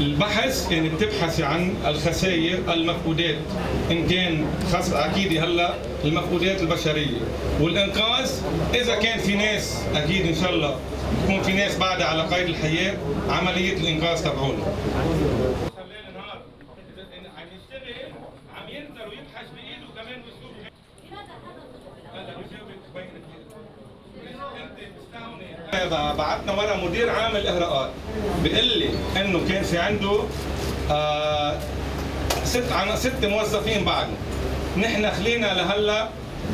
البحث انك تبحثي عن الخسائر المفقودات ان كان خاصة اكيد هلا المفقودات البشريه والانقاذ اذا كان في ناس اكيد ان شاء الله تكون في ناس بعد على قيد الحياه عمليه الانقاذ تبعونا. خلال نهار عم يشتغل عم ينزل ويبحث بايده كمان باسلوب بعتنا ورا مدير عام الاغراءات بيقول لي انه كان في عنده ست موظفين بعد نحن خلينا لهلا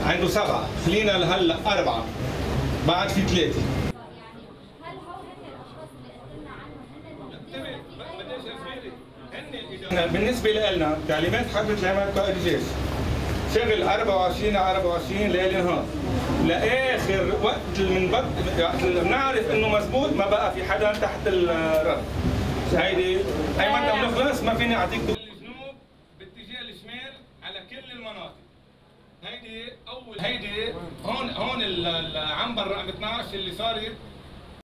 عنده 7 خلينا لهلا 4 بعد في 3 بالنسبه لنا تعليمات حربة العماد قائد الجيش شغل 24 ليل نهار لاخر وقت بنعرف انه مزبوط ما بقى في حدا تحت الرف. هيدي اي متى بنخلص ما فيني اعطيك الجنوب باتجاه الشمال على كل المناطق. هيدي اول هيدي هون العنبر رقم 12 اللي صارت